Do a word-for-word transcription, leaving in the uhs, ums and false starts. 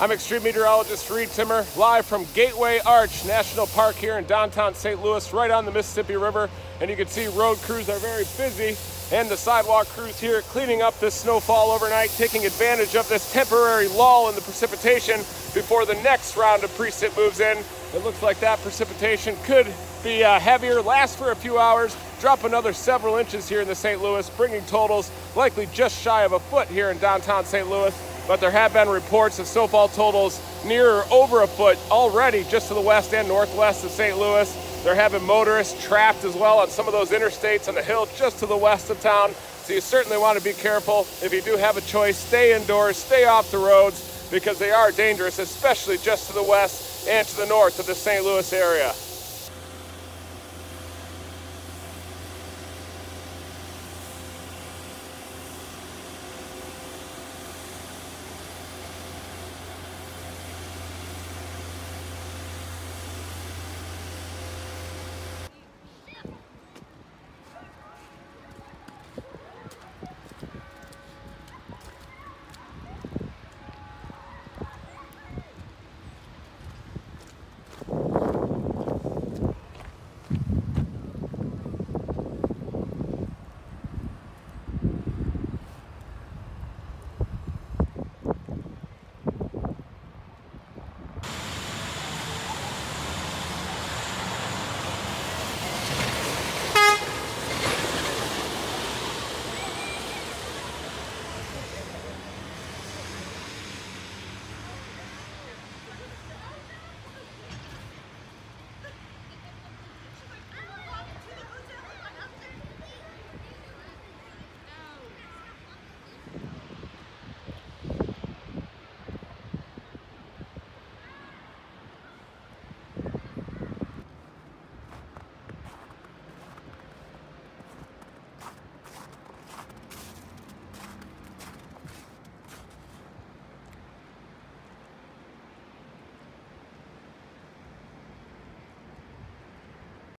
I'm extreme meteorologist Reed Timmer, live from Gateway Arch National Park here in downtown Saint Louis, right on the Mississippi River. And you can see road crews are very busy, and the sidewalk crews here cleaning up this snowfall overnight, taking advantage of this temporary lull in the precipitation before the next round of precip moves in. It looks like that precipitation could be uh, heavier, last for a few hours, drop another several inches here in the Saint Louis, bringing totals likely just shy of a foot here in downtown Saint Louis. But there have been reports of snowfall totals near or over a foot already just to the west and northwest of Saint Louis. There have been motorists trapped as well on some of those interstates on the hill just to the west of town. So you certainly want to be careful. If you do have a choice, stay indoors, stay off the roads, because they are dangerous, especially just to the west and to the north of the Saint Louis area.